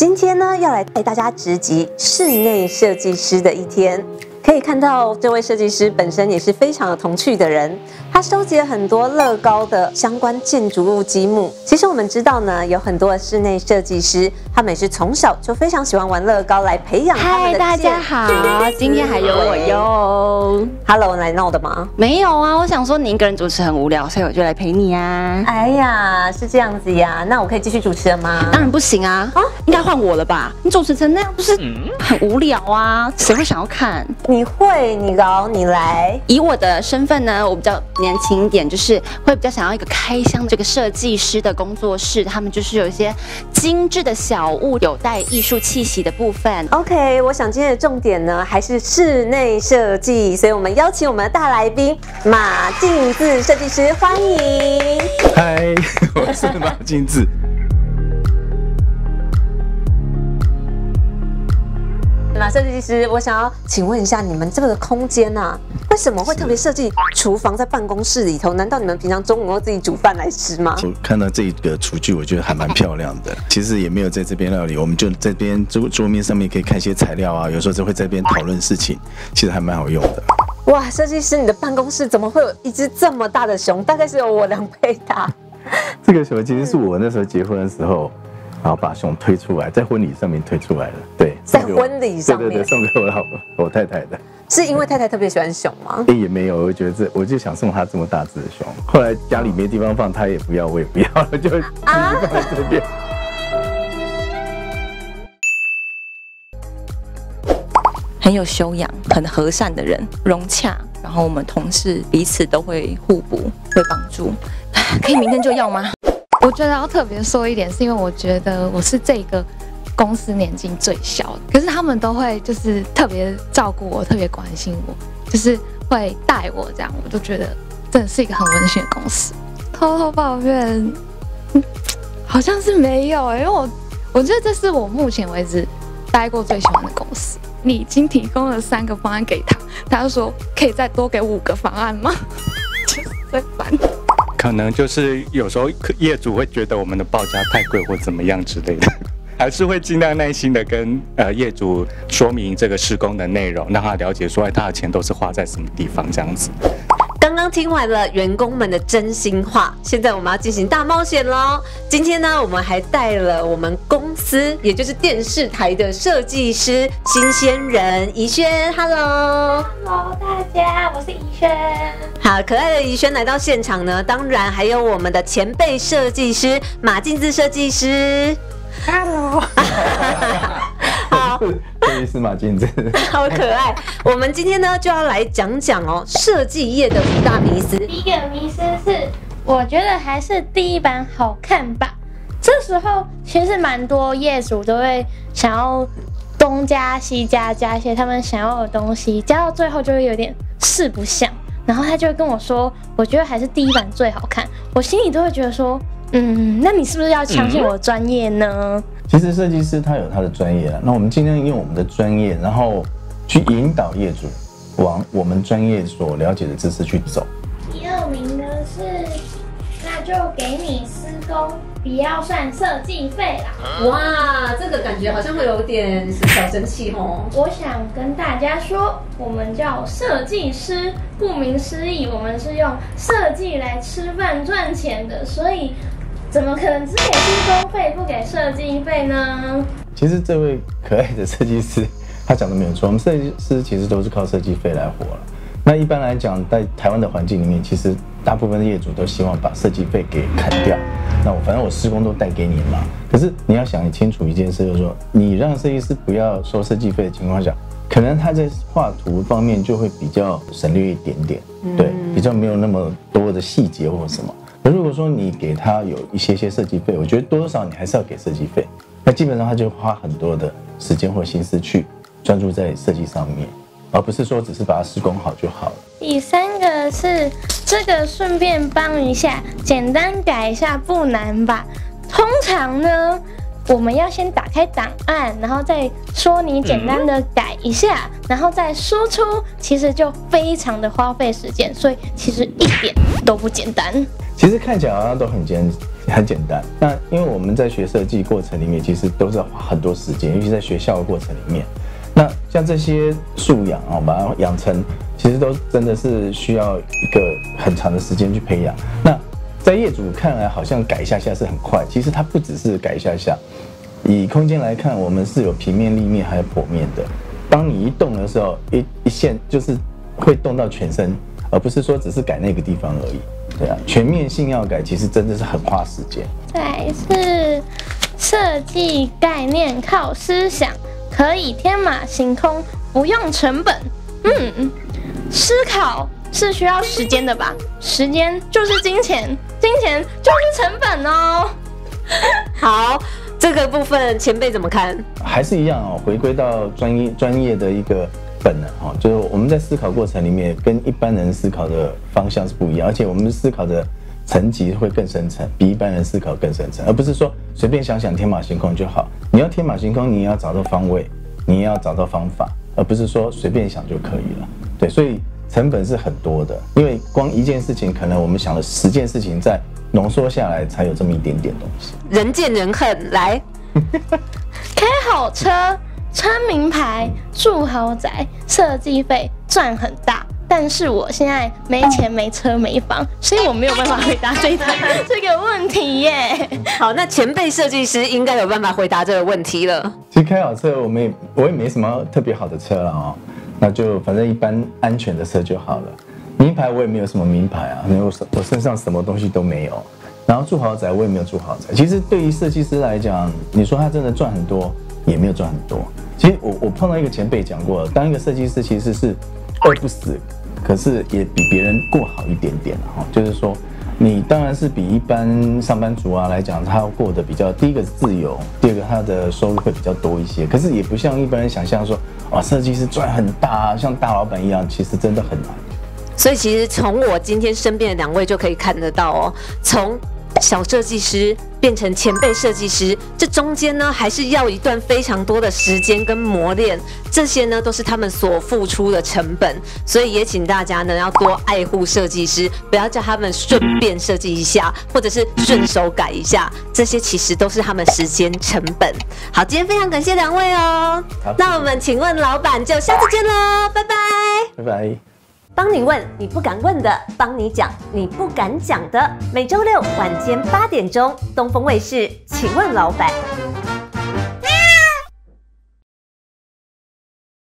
今天呢，要来带大家直击室内设计师的一天。可以看到，这位设计师本身也是非常有童趣的人，他收集了很多乐高的相关建筑物积木。其实我们知道呢，有很多的室内设计师，他们也是从小就非常喜欢玩乐高来培养他们的。嗨，大家好，今天还有我哟。Hello， 来闹的吗？没有啊，我想说你一个人主持很无聊，所以我就来陪你啊。哎呀，是这样子呀，那我可以继续主持了吗？当然不行啊。啊？ 应该换我了吧？你主持成那样，不是很无聊啊？谁会想要看？你会，你搞，你来。以我的身份呢，我比较年轻一点，就是会比较想要一个开箱这个设计师的工作室，他们就是有一些精致的小物，有带艺术气息的部分。OK， 我想今天的重点呢还是室内设计，所以我们邀请我们的大来宾马敬字设计师，欢迎。嗨，我是马敬字。马设计师，我想要请问一下，你们这个空间啊，为什么会特别设计厨房在办公室里头？难道你们平常中午都自己煮饭来吃吗？我看到这个厨具，我觉得还蛮漂亮的。其实也没有在这边料理，我们就这边桌面上面可以看一些材料啊，有时候就会在这边讨论事情，其实还蛮好用的。哇，设计师，你的办公室怎么会有一只这么大的熊？大概是有我2倍大。这个熊其实是我那时候结婚的时候。 然后把熊推出来，在婚礼上面推出来了。对，在婚礼上面，对对对，送给我老婆，我太太的。是因为太太特别喜欢熊吗？也没有，我觉得我就想送她这么大只的熊。后来家里没地方放，她也不要，我也不要了，就自己放在这边。很有修养、很和善的人，融洽。然后我们同事彼此都会互补，会帮助。可以明天就要吗？ 我觉得要特别说一点，是因为我觉得我是这个公司年纪最小的，可是他们都会就是特别照顾我，特别关心我，就是会带我这样，我就觉得真的是一个很温馨的公司。偷偷抱怨，好像是没有、欸，因为我觉得这是我目前为止待过最喜欢的公司。你已经提供了3个方案给他，他就说可以再多给5个方案吗？就是最烦。 可能就是有时候业主会觉得我们的报价太贵或怎么样之类的，还是会尽量耐心的跟业主说明这个施工的内容，让他了解说他的钱都是花在什么地方这样子。刚刚听完了员工们的真心话，现在我们要进行大冒险喽！今天呢，我们还带了我们公司，也就是电视台的设计师新鲜人怡萱 ，Hello，Hello 大家，我是怡萱。好可爱的怡萱来到现场呢，当然还有我们的前辈设计师马敬字设计师 ，Hello 好。这是马敬字，好可爱。我们今天呢就要来讲讲哦，设计业的5大迷思。第一个迷思是，我觉得还是第一版好看吧。这时候其实蛮多业主都会想要东加西加一些他们想要的东西，加到最后就会有点四不像。然后他就会跟我说，我觉得还是第一版最好看。我心里都会觉得说，那你是不是要相信我的专业呢？ 其实设计师他有他的专业啊，那我们尽量用我们的专业，然后去引导业主往我们专业所了解的知识去走。第2名呢是，那就给你施工，不要算设计费啦。哇，这个感觉好像会有点小生气哦。我想跟大家说，我们叫设计师，顾名思义，我们是用设计来吃饭赚钱的，所以。 怎么可能只给施工费不给设计费呢？其实这位可爱的设计师，他讲的没有错。我们设计师其实都是靠设计费来活了。那一般来讲，在台湾的环境里面，其实大部分的业主都希望把设计费给砍掉。那我反正我施工都带给你嘛。可是你要想清楚一件事，就是说，你让设计师不要收设计费的情况下，可能他在画图方面就会比较省略一点点，对，比较没有那么多的细节或什么。 可如果说你给他有一些设计费，我觉得多多少你还是要给设计费。那基本上他就花很多的时间或心思去专注在设计上面，而不是说只是把它施工好就好了。第3个是这个顺便帮一下，简单改一下不难吧？通常呢，我们要先打开档案，然后再说你简单的改一下，然后再输出，其实就非常的花费时间，所以其实一点都不简单。其实看起来好像都很简单。那因为我们在学设计过程里面，其实都是花很多时间，尤其在学校的过程里面。那像这些素养啊，把它养成，其实都真的是需要一个很长的时间去培养。那在业主看来，好像改一下下是很快，其实它不只是改一下下。以空间来看，我们是有平面、立面还有剖面的。当你一动的时候，一线就是会动到全身，而不是说只是改那个地方而已。对啊，全面性要改，其实真的是很花时间。再是设计概念靠思想，可以天马行空，不用成本。嗯，思考是需要时间的吧？时间就是金钱，金钱就是成本哦。好。这个部分前辈怎么看？还是一样哦，回归到专业的一个本能哦，就是我们在思考过程里面跟一般人思考的方向是不一样，而且我们思考的层级会更深层，比一般人思考更深层，而不是说随便想想天马行空就好。你要天马行空，你也要找到方位，你也要找到方法，而不是说随便想就可以了。对，所以成本是很多的，因为光一件事情，可能我们想了10件事情在。浓缩下来才有这么一点点东西，人见人恨。来，开好车、穿名牌、住豪宅，设计费赚很大，但是我现在没钱、没车、没房，所以我没有办法回答这个问题耶。好，那前辈设计师应该有办法回答这个问题了。其实开好车，我也没什么特别好的车了哦，那就反正一般安全的车就好了。名牌我也没有什么名牌啊，我身上什么东西都没有。然后住豪宅我也没有住豪宅。其实对于设计师来讲，你说他真的赚很多，也没有赚很多。其实我碰到一个前辈讲过，当一个设计师其实是饿不死，可是也比别人过好一点点哈。就是说，你当然是比一般上班族啊来讲，他过得比较第一个自由，第二个他的收入会比较多一些。可是也不像一般人想象说，哇，设计师赚很大，像大老板一样，其实真的很难。所以其实从我今天身边的2位就可以看得到哦，从小设计师变成前辈设计师，这中间呢还是要一段非常多的时间跟磨练，这些呢都是他们所付出的成本。所以也请大家呢要多爱护设计师，不要叫他们顺便设计一下，或者是顺手改一下，这些其实都是他们时间成本。好，今天非常感谢2位哦，那我们请问老板就下次见喽，拜拜，拜拜。帮你问你不敢问的，帮你讲你不敢讲的。每周6晚间8点钟，东风卫视，请问老板。